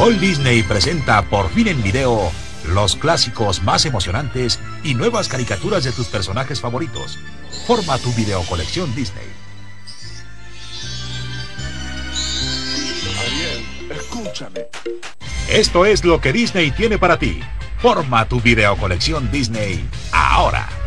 Walt Disney presenta por fin en video los clásicos más emocionantes y nuevas caricaturas de tus personajes favoritos. Forma tu videocolección Disney. Ariel, escúchame. Esto es lo que Disney tiene para ti. Forma tu videocolección Disney ahora.